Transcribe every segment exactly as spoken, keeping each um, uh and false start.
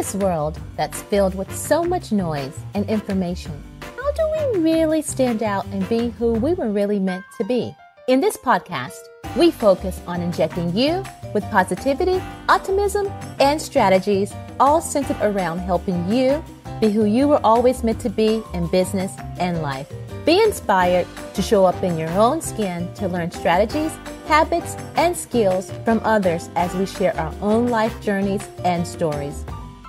this world that's filled with so much noise and information, how do we really stand out and be who we were really meant to be? In this podcast, we focus on injecting you with positivity, optimism, and strategies, all centered around helping you be who you were always meant to be in business and life. Be inspired to show up in your own skin to learn strategies, habits, and skills from others as we share our own life journeys and stories.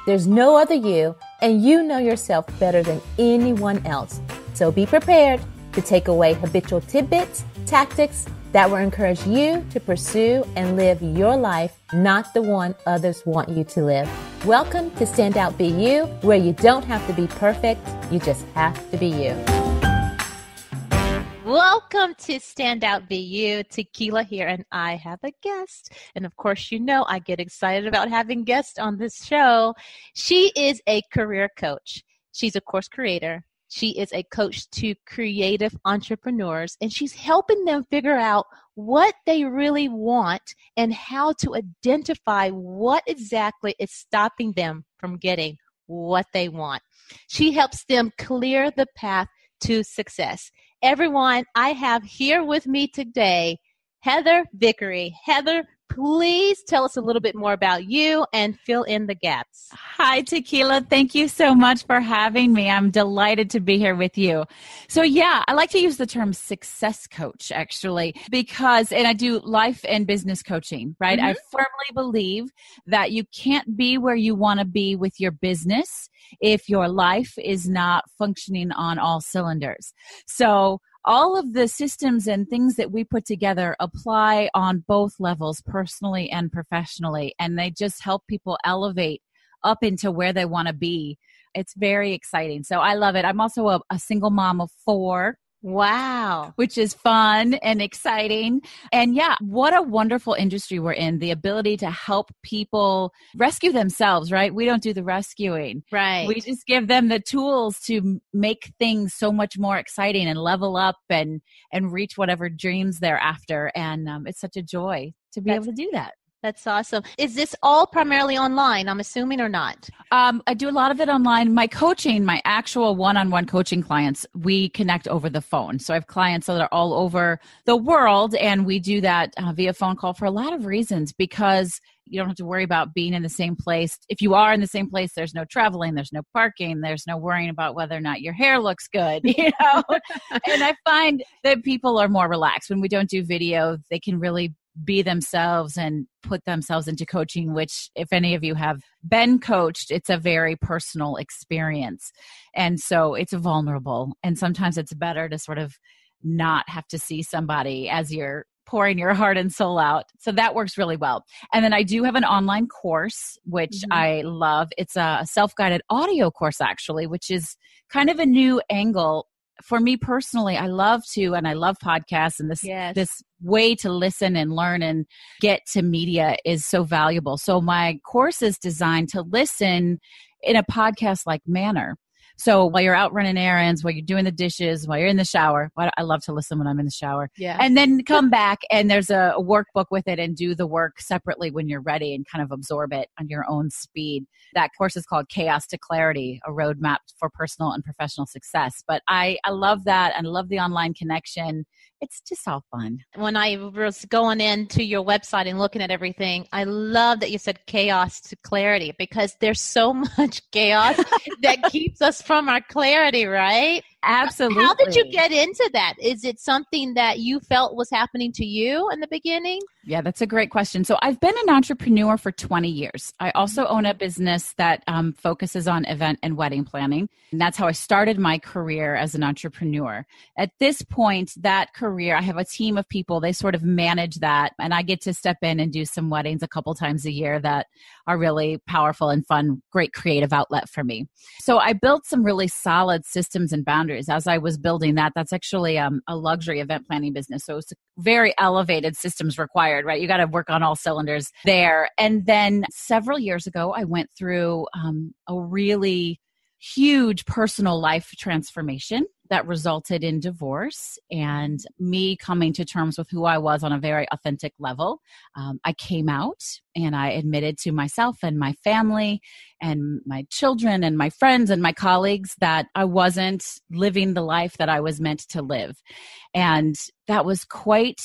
There's no other you, and you know yourself better than anyone else. So be prepared to take away habitual tidbits, tactics that will encourage you to pursue and live your life, not the one others want you to live. Welcome to Stand Out Be You, where you don't have to be perfect, you just have to be you. Welcome to Stand Out Be You. Tequila here, and I have a guest. And of course, you know, I get excited about having guests on this show. She is a career coach. She's a course creator. She is a coach to creative entrepreneurs, and she's helping them figure out what they really want and how to identify what exactly is stopping them from getting what they want. She helps them clear the path to success. Everyone, I have here with me today, Heather Vickery. Heather, please tell us a little bit more about you and fill in the gaps. Hi, Tequila. Thank you so much for having me. I'm delighted to be here with you. So yeah, I like to use the term success coach, actually, because, and I do life and business coaching, right? Mm-hmm. I firmly believe that you can't be where you want to be with your business if your life is not functioning on all cylinders. So all of the systems and things that we put together apply on both levels, personally and professionally, and they just help people elevate up into where they want to be. It's very exciting. So I love it. I'm also a, a single mom of four. Wow. Which is fun and exciting. And yeah, what a wonderful industry we're in. The ability to help people rescue themselves, right? We don't do the rescuing. Right. We just give them the tools to make things so much more exciting and level up and, and reach whatever dreams they're after. And um, it's such a joy to be That's- able to do that. That's awesome. Is this all primarily online, I'm assuming, or not? Um, I do a lot of it online. My coaching, my actual one-on-one coaching clients, we connect over the phone. So I have clients that are all over the world, and we do that uh, via phone call for a lot of reasons, because you don't have to worry about being in the same place. If you are in the same place, there's no traveling, there's no parking, there's no worrying about whether or not your hair looks good, you know? And I find that people are more relaxed. When we don't do video, they can really be themselves and put themselves into coaching, which if any of you have been coached, it's a very personal experience. And so it's vulnerable. And sometimes it's better to sort of not have to see somebody as you're pouring your heart and soul out. So that works really well. And then I do have an online course, which mm-hmm. I love. It's a self-guided audio course, actually, which is kind of a new angle. For me personally, I love to, and I love podcasts, and this yes. this way to listen and learn and get to media is so valuable. So my course is designed to listen in a podcast-like manner. So while you're out running errands, while you're doing the dishes, while you're in the shower, I love to listen when I'm in the shower. Yeah. And then come back and there's a workbook with it and do the work separately when you're ready and kind of absorb it on your own speed. That course is called Chaos to Clarity: A Roadmap for Personal and Professional Success. But I, I love that, and love the online connection. It's just all fun. When I was going into your website and looking at everything, I love that you said chaos to clarity, because there's so much chaos that keeps us from our clarity, right? Absolutely. How did you get into that? Is it something that you felt was happening to you in the beginning? Yeah, that's a great question. So I've been an entrepreneur for twenty years. I also own a business that um, focuses on event and wedding planning. And that's how I started my career as an entrepreneur. At this point, that career, I have a team of people. They sort of manage that. And I get to step in and do some weddings a couple times a year that are really powerful and fun, great creative outlet for me. So I built some really solid systems and boundaries. As I was building that, that's actually um, a luxury event planning business. So it's very elevated systems required, right? You got to work on all cylinders there. And then several years ago, I went through um, a really huge personal life transformation. that resulted in divorce and me coming to terms with who I was on a very authentic level. Um, I came out and I admitted to myself and my family and my children and my friends and my colleagues that I wasn't living the life that I was meant to live. And that was quite...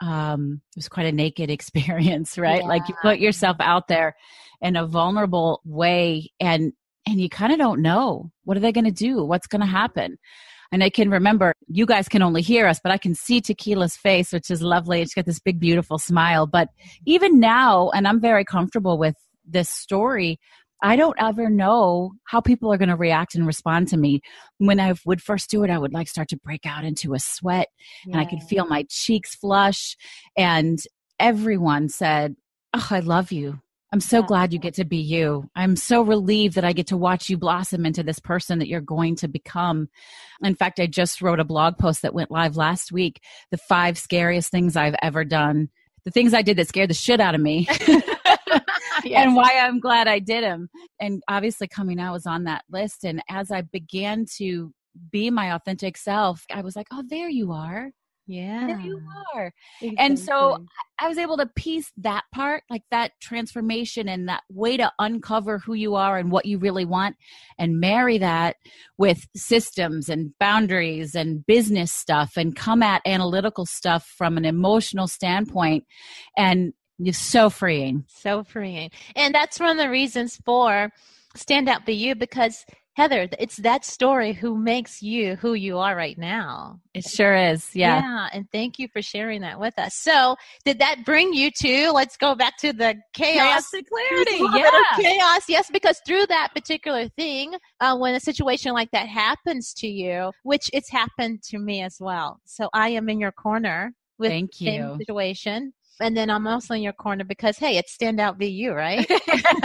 Um, it was quite a naked experience, right? Yeah. Like you put yourself out there in a vulnerable way and, and you kind of don't know, what are they going to do? What's going to happen? And I can remember, you guys can only hear us, but I can see Tequila's face, which is lovely. She's got this big, beautiful smile. But even now, and I'm very comfortable with this story, I don't ever know how people are going to react and respond to me. When I would first do it, I would like start to break out into a sweat, yeah. and I could feel my cheeks flush. And everyone said, "Oh, I love you. I'm so yeah. glad you get to be you. I'm so relieved that I get to watch you blossom into this person that you're going to become." In fact, I just wrote a blog post that went live last week, the five scariest things I've ever done, the things I did that scared the shit out of me. Yes. And why I'm glad I did them. And obviously coming out was on that list. And as I began to be my authentic self, I was like, oh, there you are. Yeah. There you are. Exactly. And so I was able to piece that part, like that transformation and that way to uncover who you are and what you really want, and marry that with systems and boundaries and business stuff, and come at analytical stuff from an emotional standpoint. And it's so freeing. So freeing. And that's one of the reasons for Stand Out Be You, because Heather, it's that story who makes you who you are right now. It sure is. Yeah. Yeah. And thank you for sharing that with us. So did that bring you to, let's go back to the chaos. Chaos to clarity. Yeah. Chaos. Yes. Because through that particular thing, uh, when a situation like that happens to you, which it's happened to me as well. So I am in your corner with the same situation. And then I'm also in your corner because, hey, it's Stand Out Be You, right?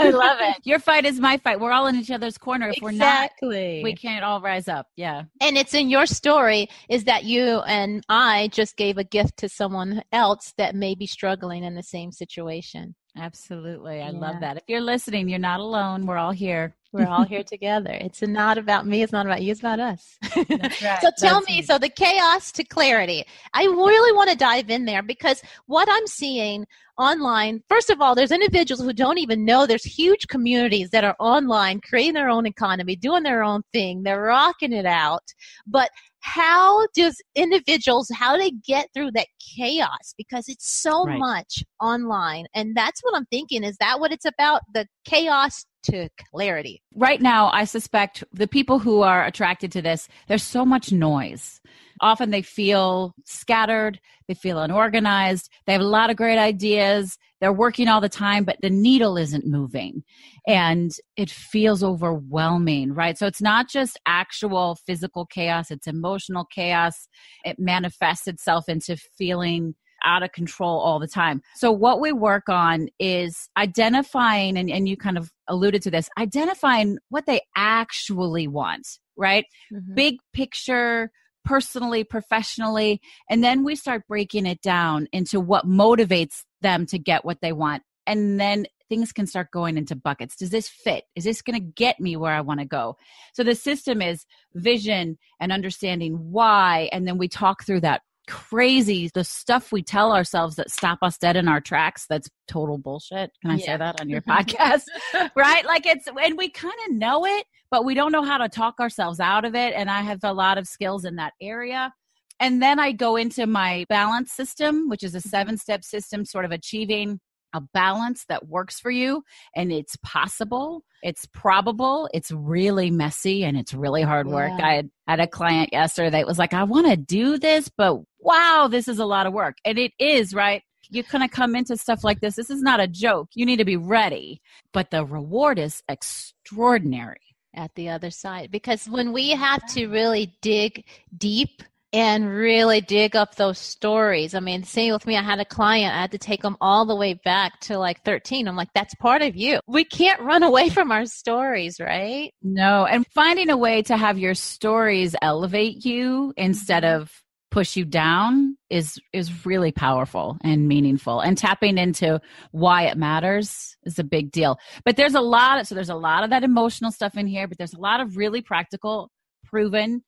I love it. Your fight is my fight. We're all in each other's corner. If exactly. we're not, we can't all rise up. Yeah. And it's in your story is that you and I just gave a gift to someone else that may be struggling in the same situation. Absolutely. I yeah. love that. If you're listening, you're not alone. We're all here. We're all here together. It's not about me. It's not about you. It's about us. That's right. So tell That's me, it. so the chaos to clarity. I really want to dive in there because what I'm seeing online, first of all, there's individuals who don't even know there's huge communities that are online, creating their own economy, doing their own thing. They're rocking it out. But how does individuals, how they get through that chaos? Because it's so right. much online. And that's what I'm thinking. Is that what it's about? The chaos to clarity. Right now, I suspect the people who are attracted to this, there's so much noise. Often they feel scattered, they feel unorganized, they have a lot of great ideas, they're working all the time, but the needle isn't moving and it feels overwhelming, right? So it's not just actual physical chaos, it's emotional chaos. It manifests itself into feeling out of control all the time. So what we work on is identifying, and, and you kind of alluded to this, identifying what they actually want, right? Mm-hmm. Big picture, personally, professionally. And then we start breaking it down into what motivates them to get what they want. And then things can start going into buckets. Does this fit? Is this going to get me where I want to go? So the system is vision and understanding why. And then we talk through that crazy, the stuff we tell ourselves that stop us dead in our tracks. That's total bullshit. Can I yeah. say that on your podcast? Right? Like it's, and we kind of know it, but we don't know how to talk ourselves out of it. And I have a lot of skills in that area. And then I go into my balance system, which is a seven step system, sort of achieving a balance that works for you. And it's possible, it's probable, it's really messy, and it's really hard work. Yeah. I had, had a client yesterday that was like, I want to do this, but wow, this is a lot of work. And it is, right? You're going to come into stuff like this. This is not a joke. You need to be ready. But the reward is extraordinary at the other side. Because when we have to really dig deep and really dig up those stories. I mean, same with me, I had a client, I had to take them all the way back to like thirteen. I'm like, that's part of you. We can't run away from our stories, right? No. And finding a way to have your stories elevate you instead of push you down is is really powerful and meaningful. And tapping into why it matters is a big deal. But there's a lot of, so there's a lot of that emotional stuff in here, but there's a lot of really practical, proven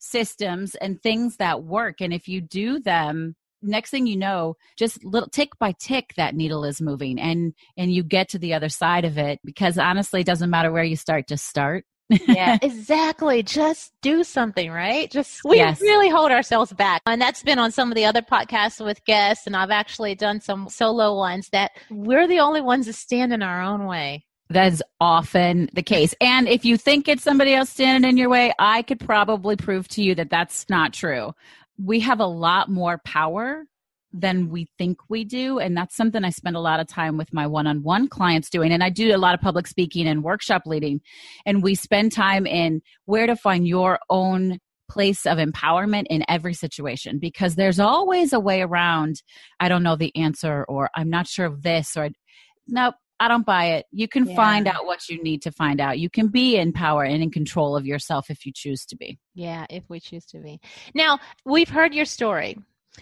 systems and things that work. And if you do them, next thing you know, just little tick by tick, that needle is moving, and and you get to the other side of it, because honestly, it doesn't matter where you start, just start. Yeah, exactly. Just do something, right? Just we yes. really hold ourselves back. And that's been on some of the other podcasts with guests, and I've actually done some solo ones, that we're the only ones that stand in our own way. That's often the case. And if you think it's somebody else standing in your way, I could probably prove to you that that's not true. We have a lot more power than we think we do. And that's something I spend a lot of time with my one-on-one clients doing. And I do a lot of public speaking and workshop leading. And we spend time in where to find your own place of empowerment in every situation, because there's always a way around, I don't know the answer, or I'm not sure of this, or nope, I don't buy it. You can yeah. find out what you need to find out. You can be in power and in control of yourself if you choose to be. Yeah, if we choose to be. Now, we've heard your story,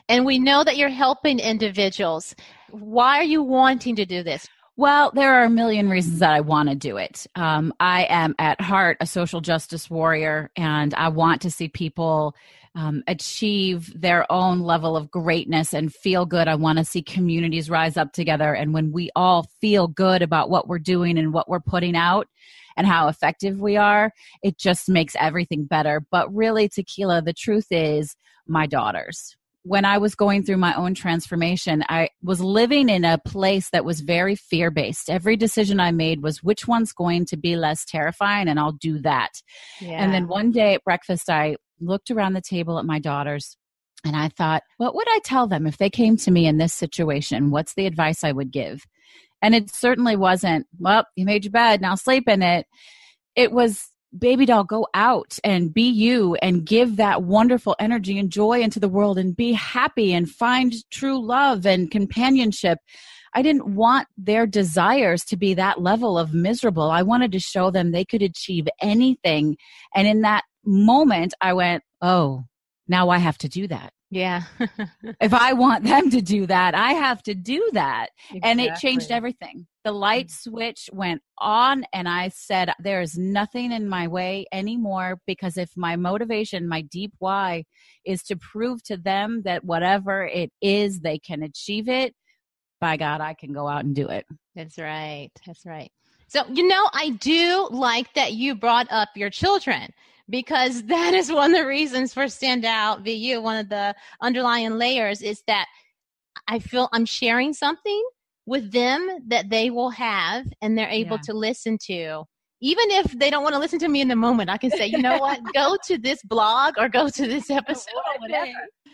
and we know that you're helping individuals. Why are you wanting to do this? Well, there are a million reasons that I want to do it. Um, I am at heart a social justice warrior, and I want to see people um, achieve their own level of greatness and feel good. I want to see communities rise up together. And when we all feel good about what we're doing and what we're putting out and how effective we are, it just makes everything better. But really, Tequila, the truth is my daughters. When I was going through my own transformation, I was living in a place that was very fear-based. Every decision I made was, which one's going to be less terrifying, and I'll do that. Yeah. And then one day at breakfast, I looked around the table at my daughters, and I thought, what would I tell them if they came to me in this situation? What's the advice I would give? And it certainly wasn't, well, you made your bed, now sleep in it. It was, baby doll, go out and be you and give that wonderful energy and joy into the world and be happy and find true love and companionship. I didn't want their desires to be that level of miserable. I wanted to show them they could achieve anything. And in that moment, I went, oh, now I have to do that. Yeah. If I want them to do that, I have to do that. Exactly. And it changed everything. The light switch went on, and I said, there is nothing in my way anymore, because if my motivation, my deep why, is to prove to them that whatever it is, they can achieve it, by God, I can go out and do it. That's right. That's right. So, you know, I do like that you brought up your children, because that is one of the reasons for Stand Out Be You. One of the underlying layers is that I feel I'm sharing something with them that they will have, and they're able yeah. to listen to. Even if they don't want to listen to me in the moment, I can say, you know what, go to this blog or go to this episode or whatever.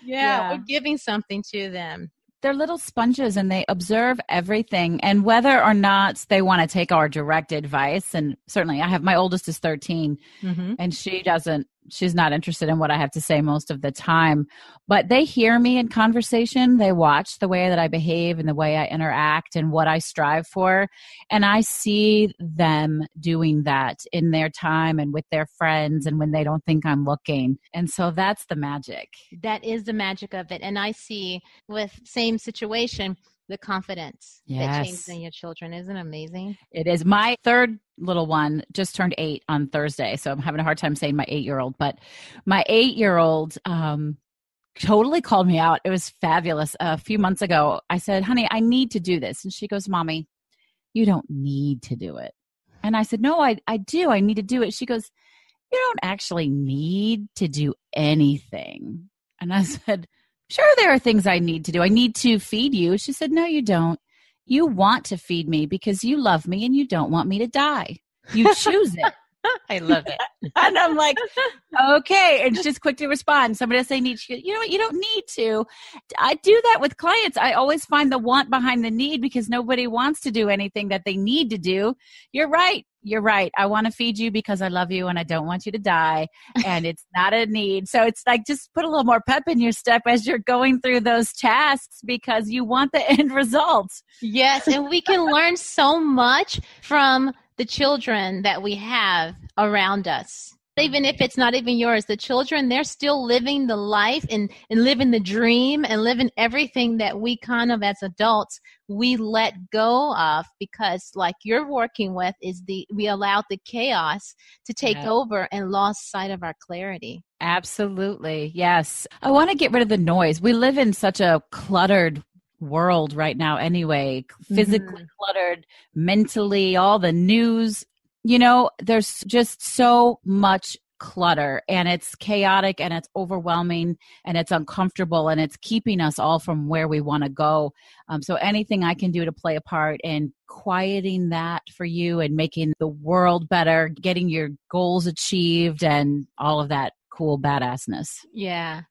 Yeah. yeah. We're giving something to them. They're little sponges, and they observe everything. And whether or not they want to take our direct advice, and certainly I have, my oldest is thirteen, mm-hmm. and she doesn't, she's not interested in what I have to say most of the time, but they hear me in conversation. They watch the way that I behave and the way I interact and what I strive for. And I see them doing that in their time and with their friends and when they don't think I'm looking. And so that's the magic. That is the magic of it. And I see with same situation, the confidence yes. that changes in your children. Isn't it amazing? It is. My third little one just turned eight on Thursday, so I'm having a hard time saying my eight-year-old. But my eight-year-old um, totally called me out. It was fabulous. A few months ago, I said, honey, I need to do this. And she goes, Mommy, you don't need to do it. And I said, no, I, I do. I need to do it. She goes, you don't actually need to do anything. And I said, sure, there are things I need to do. I need to feed you. She said, no, you don't. You want to feed me because you love me and you don't want me to die. You choose it. I love it. And I'm like, okay. And she's quick to respond. Somebody else, they need, she goes, you know what? You don't need to. I do that with clients. I always find the want behind the need, because nobody wants to do anything that they need to do. You're right. You're right. I want to feed you because I love you and I don't want you to die. And it's not a need. So it's like, just put a little more pep in your step as you're going through those tasks, because you want the end result. Yes. And we can learn so much from the children that we have around us. Even if it's not even yours, the children, they're still living the life and, and living the dream and living everything that we kind of as adults, we let go of, because like you're working with is the, we allowed the chaos to take yeah. over and lost sight of our clarity. Absolutely. Yes. I want to get rid of the noise. We live in such a cluttered world right now anyway, physically mm-hmm. cluttered, mentally, all the news. You know, there's just so much clutter, and it's chaotic, and it's overwhelming, and it's uncomfortable, and it's keeping us all from where we want to go. Um, so anything I can do to play a part in quieting that for you and making the world better, getting your goals achieved, and all of that cool badassness. Yeah.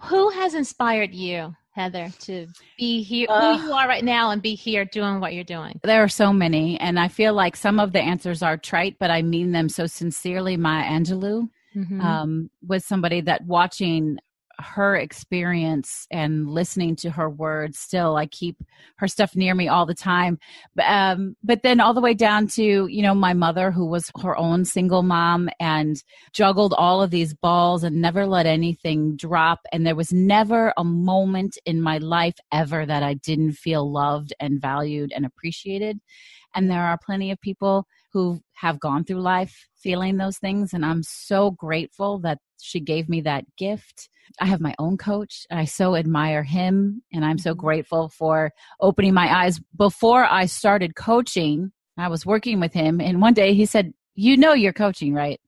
Who has inspired you, Heather, to be here, uh, who you are right now, and be here doing what you're doing? There are so many, and I feel like some of the answers are trite, but I mean them so sincerely. Maya Angelou mm-hmm. um, was somebody that, watching her experience and listening to her words, still I keep her stuff near me all the time. But, um, but then all the way down to, you know, my mother, who was her own single mom and juggled all of these balls and never let anything drop. And there was never a moment in my life ever that I didn't feel loved and valued and appreciated. And there are plenty of people who have gone through life feeling those things. And I'm so grateful that she gave me that gift. I have my own coach, and I so admire him. And I'm so grateful for opening my eyes. Before I started coaching, I was working with him. And one day he said, "You know you're coaching, right?"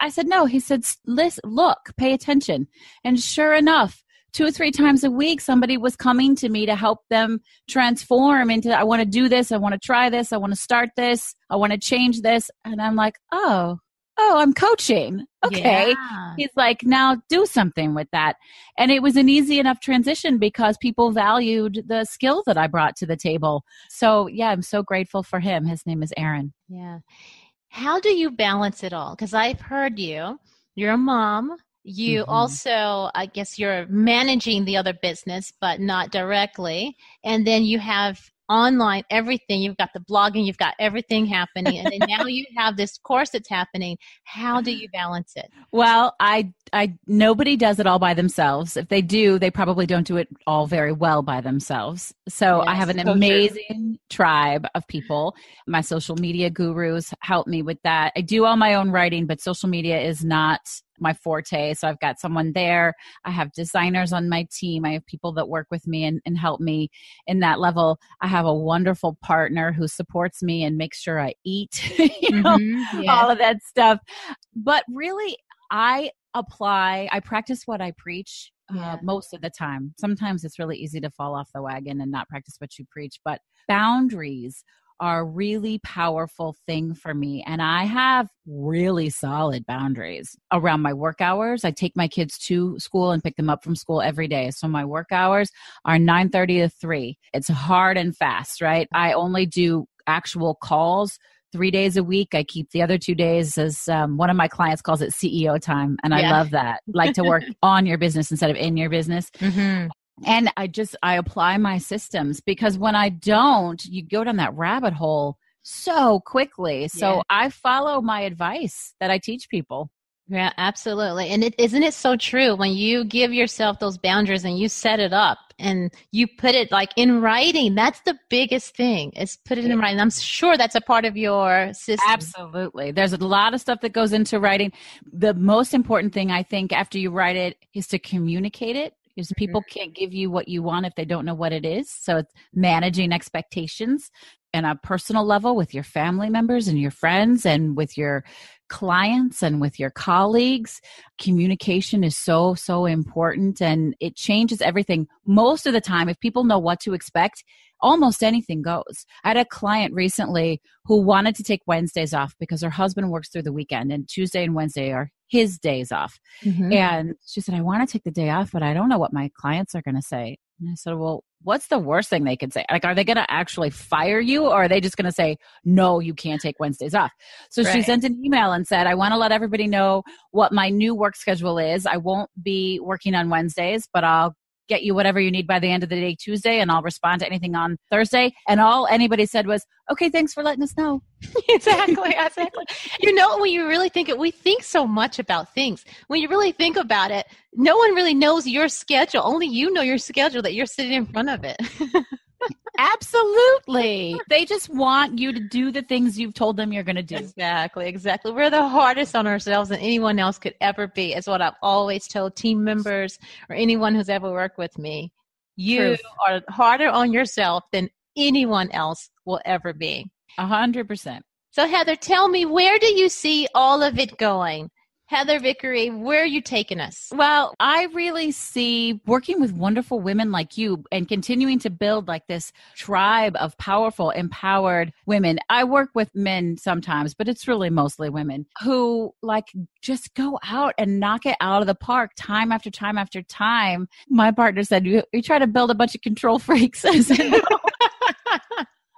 I said, "No." He said, "Listen, look, pay attention." And sure enough, two or three times a week, somebody was coming to me to help them transform into, "I want to do this. I want to try this. I want to start this. I want to change this." And I'm like, oh, oh, I'm coaching. Okay. Yeah. He's like, "Now do something with that." And it was an easy enough transition because people valued the skill that I brought to the table. So yeah, I'm so grateful for him. His name is Aaron. Yeah. How do you balance it all? Because I've heard you, you're a mom. You mm-hmm. also, I guess you're managing the other business, but not directly. And then you have online everything. You've got the blogging, you've got everything happening. And then now you have this course that's happening. How do you balance it? Well, I, I, nobody does it all by themselves. If they do, they probably don't do it all very well by themselves. So yes, I have an so amazing true. tribe of people. My social media gurus help me with that. I do all my own writing, but social media is not my forte. So I've got someone there. I have designers on my team. I have people that work with me and, and help me in that level. I have a wonderful partner who supports me and makes sure I eat, you know, mm-hmm. yeah. all of that stuff. But really, I apply, I practice what I preach yeah. uh, most of the time. Sometimes it's really easy to fall off the wagon and not practice what you preach, but boundaries are a really powerful thing for me. And I have really solid boundaries around my work hours. I take my kids to school and pick them up from school every day. So my work hours are nine thirty to three. It's hard and fast, right? I only do actual calls three days a week. I keep the other two days as um, one of my clients calls it C E O time. And I yeah. love that. Like to work on your business instead of in your business. Mm-hmm. And I just, I apply my systems, because when I don't, you go down that rabbit hole so quickly. So yeah. I follow my advice that I teach people. Yeah, absolutely. And it, isn't it so true when you give yourself those boundaries and you set it up and you put it like in writing? That's the biggest thing, is put it in yeah. writing. I'm sure that's a part of your system. Absolutely. There's a lot of stuff that goes into writing. The most important thing, I think, after you write it is to communicate it. Because people can't give you what you want if they don't know what it is. So it's managing expectations on a personal level with your family members and your friends and with your clients and with your colleagues. Communication is so, so important, and it changes everything. Most of the time, if people know what to expect, almost anything goes. I had a client recently who wanted to take Wednesdays off because her husband works through the weekend, and Tuesday and Wednesday are his days off. Mm-hmm. And she said, "I want to take the day off, but I don't know what my clients are going to say." And I said, "Well, what's the worst thing they could say? Like, are they going to actually fire you, or are they just going to say, no, you can't take Wednesdays off?" So right. she sent an email and said, "I want to let everybody know what my new work schedule is. I won't be working on Wednesdays, but I'll get you whatever you need by the end of the day Tuesday, and I'll respond to anything on Thursday." And all anybody said was, "Okay, thanks for letting us know." Exactly, exactly. You know, when you really think it, we think so much about things. When you really think about it, no one really knows your schedule. Only you know your schedule that you're sitting in front of it. Absolutely. They just want you to do the things you've told them you're going to do. Exactly, exactly. We're the hardest on ourselves than anyone else could ever be, is what I've always told team members or anyone who's ever worked with me. You Proof. Are harder on yourself than anyone else will ever be. A hundred percent. So Heather, tell me, where do you see all of it going? Heather Vickery, where are you taking us? Well, I really see working with wonderful women like you and continuing to build like this tribe of powerful, empowered women. I work with men sometimes, but it's really mostly women who like just go out and knock it out of the park time after time after time. My partner said, you, you try to build a bunch of control freaks. I said, no.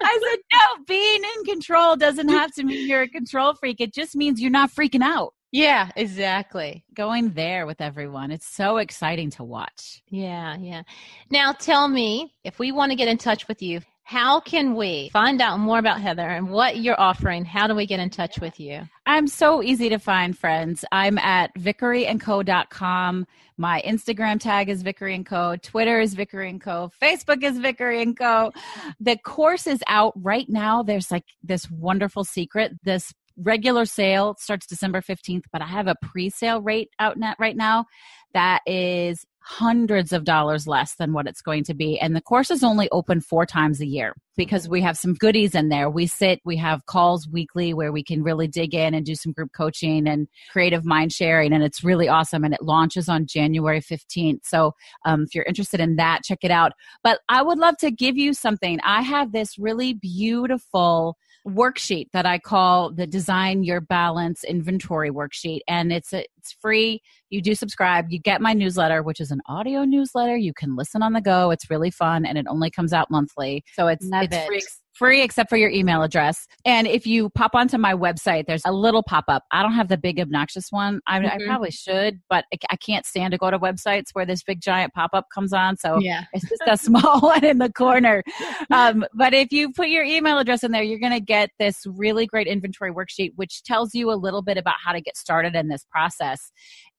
I said, no, being in control doesn't have to mean you're a control freak. It just means you're not freaking out. Yeah, exactly. Going there with everyone. It's so exciting to watch. Yeah, yeah. Now tell me, if we want to get in touch with you, how can we find out more about Heather and what you're offering? How do we get in touch with you? I'm so easy to find, friends. I'm at vickery and co dot com. My Instagram tag is vickery and co. Twitter is vickery and co. Facebook is vickery and co. The course is out right now. There's like this wonderful secret. This regular sale starts December fifteenth, but I have a pre-sale rate out net right now that is hundreds of dollars less than what it's going to be. And the course is only open four times a year because we have some goodies in there. We sit, we have calls weekly where we can really dig in and do some group coaching and creative mind sharing. And it's really awesome. And it launches on January fifteenth. So um, if you're interested in that, check it out. But I would love to give you something. I have this really beautiful worksheet that I call the Design Your Balance Inventory Worksheet. And it's a, it's free. You do subscribe. You get my newsletter, which is an audio newsletter. You can listen on the go. It's really fun. And it only comes out monthly. So it's, it's it. free, free except for your email address. And if you pop onto my website, there's a little pop-up. I don't have the big obnoxious one. I, mm-hmm. I probably should, but I can't stand to go to websites where this big giant pop-up comes on. So yeah. It's just a small one in the corner. Um, but if you put your email address in there, you're going to get this really great inventory worksheet, which tells you a little bit about how to get started in this process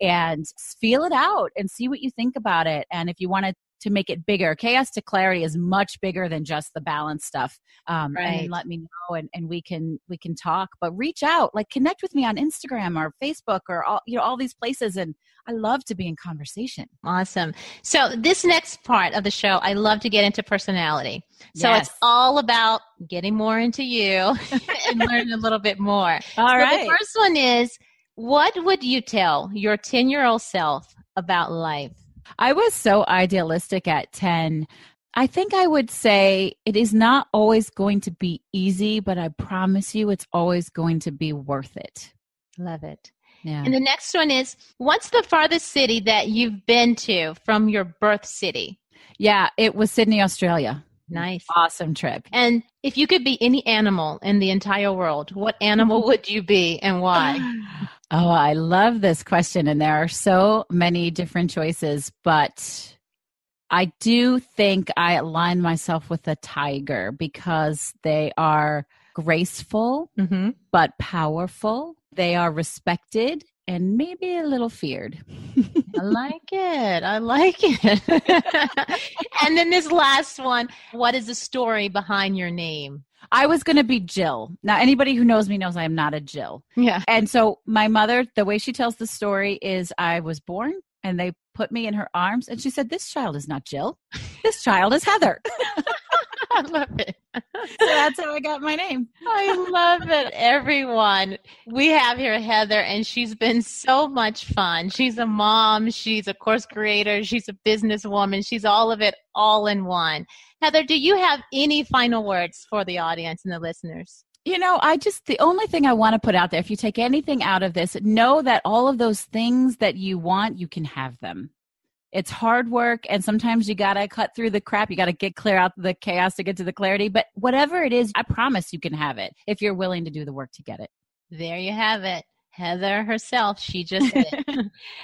and feel it out and see what you think about it. And if you want to to make it bigger. Chaos to Clarity is much bigger than just the balance stuff. Um, right. And let me know and, and we can, we can talk, but reach out, like connect with me on Instagram or Facebook or all, you know, all these places. And I love to be in conversation. Awesome. So this next part of the show, I love to get into personality. So yes. It's all about getting more into you and learning a little bit more. All so right. The first one is, what would you tell your ten year old self about life? I was so idealistic at ten. I think I would say it is not always going to be easy, but I promise you it's always going to be worth it. Love it. Yeah. And the next one is, what's the farthest city that you've been to from your birth city? Yeah, it was Sydney, Australia. Nice. Awesome trip. And if you could be any animal in the entire world, what animal would you be and why? Oh, I love this question. And there are so many different choices, but I do think I align myself with a tiger because they are graceful, mm-hmm. but powerful. They are respected and maybe a little feared. I like it. I like it. And then this last one, what is the story behind your name? I was going to be Jill. Now, anybody who knows me knows I am not a Jill. Yeah. And so my mother, the way she tells the story is I was born and they put me in her arms and she said, this child is not Jill. This child is Heather. I love it. So that's how I got my name. I love it. Everyone, we have here Heather, and she's been so much fun. She's a mom. She's a course creator. She's a businesswoman. She's all of it all in one. Heather, do you have any final words for the audience and the listeners? You know, I just, the only thing I want to put out there, if you take anything out of this, know that all of those things that you want, you can have them. It's hard work, and sometimes you got to cut through the crap. You got to get clear out the chaos to get to the clarity. But whatever it is, I promise you can have it if you're willing to do the work to get it. There you have it. Heather herself, she just did.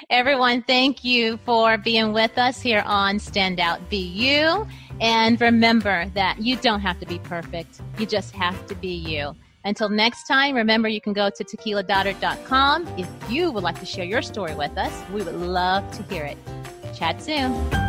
Everyone, thank you for being with us here on Stand Out Be You. And remember that you don't have to be perfect. You just have to be you. Until next time, remember you can go to tequila dodard dot com if you would like to share your story with us. We would love to hear it. Chat soon.